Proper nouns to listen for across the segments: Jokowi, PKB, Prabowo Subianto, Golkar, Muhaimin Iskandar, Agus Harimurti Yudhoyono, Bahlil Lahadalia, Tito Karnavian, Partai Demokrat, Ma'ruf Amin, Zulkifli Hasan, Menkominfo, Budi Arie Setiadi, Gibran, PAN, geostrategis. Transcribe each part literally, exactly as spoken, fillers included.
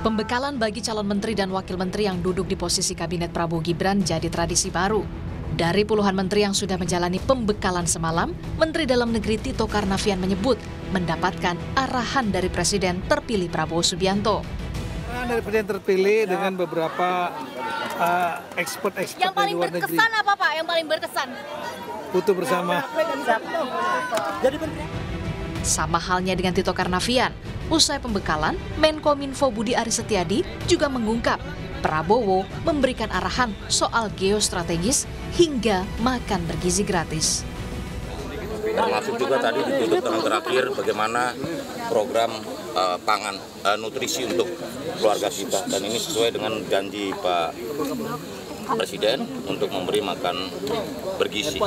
Pembekalan bagi calon menteri dan wakil menteri yang duduk di posisi kabinet Prabowo Gibran jadi tradisi baru. Dari puluhan menteri yang sudah menjalani pembekalan semalam, Menteri Dalam Negeri Tito Karnavian menyebut mendapatkan arahan dari Presiden terpilih Prabowo Subianto. Dari Presiden terpilih dengan beberapa uh, expert-expert yang paling luar berkesan negeri. Apa Pak? Yang paling berkesan? Butuh bersama. Jadi sama halnya dengan Tito Karnavian, usai pembekalan, Menkominfo Budi Arie Setiadi juga mengungkap Prabowo memberikan arahan soal geostrategis hingga makan bergizi gratis. Termasuk juga tadi ditutup dengan terakhir bagaimana program uh, pangan uh, nutrisi untuk keluarga kita, dan ini sesuai dengan janji Pak Presiden untuk memberi makan bergizi.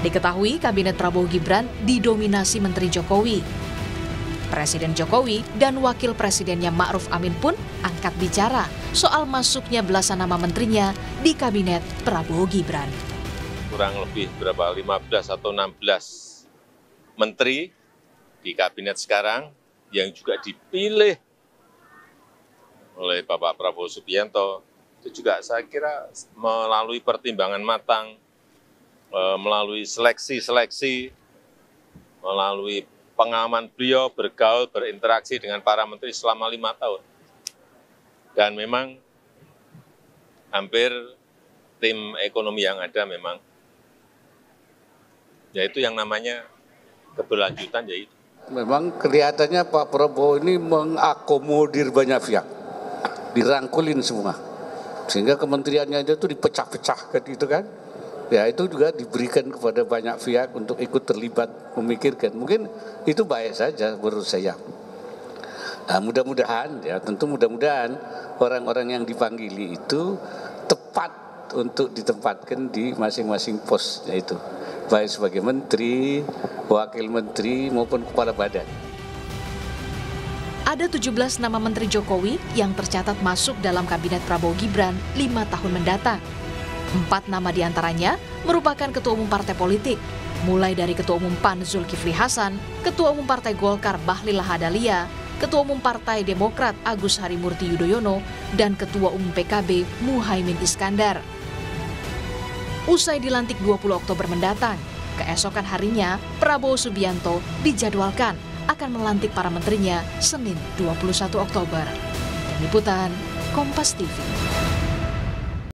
Diketahui kabinet Prabowo Gibran didominasi Menteri Jokowi. Presiden Jokowi dan Wakil Presidennya Ma'ruf Amin pun angkat bicara soal masuknya belasan nama menterinya di kabinet Prabowo Gibran. Kurang lebih berapa lima belas atau enam belas menteri di kabinet sekarang yang juga dipilih oleh Bapak Prabowo Subianto. Itu juga saya kira melalui pertimbangan matang, melalui seleksi-seleksi, melalui pengalaman beliau bergaul, berinteraksi dengan para menteri selama lima tahun. Dan memang hampir tim ekonomi yang ada memang, yaitu yang namanya keberlanjutan. Yaitu. Memang kelihatannya Pak Prabowo ini mengakomodir banyak pihak, dirangkulin semua. Sehingga kementeriannya itu dipecah-pecahkan gitu kan. Ya itu juga diberikan kepada banyak pihak untuk ikut terlibat memikirkan. Mungkin itu baik saja menurut saya. Nah, mudah-mudahan ya tentu mudah-mudahan orang-orang yang dipanggili itu tepat untuk ditempatkan di masing-masing pos, yaitu baik sebagai menteri, wakil menteri maupun kepala badan. Ada tujuh belas nama menteri Jokowi yang tercatat masuk dalam kabinet Prabowo Gibran lima tahun mendatang. Empat nama diantaranya merupakan Ketua Umum Partai Politik, mulai dari Ketua Umum P A N Zulkifli Hasan, Ketua Umum Partai Golkar Bahlil Lahadalia, Ketua Umum Partai Demokrat Agus Harimurti Yudhoyono, dan Ketua Umum P K B Muhaimin Iskandar. Usai dilantik dua puluh Oktober mendatang, keesokan harinya Prabowo Subianto dijadwalkan akan melantik para menterinya Senin dua puluh satu Oktober. Liputan Kompas T V.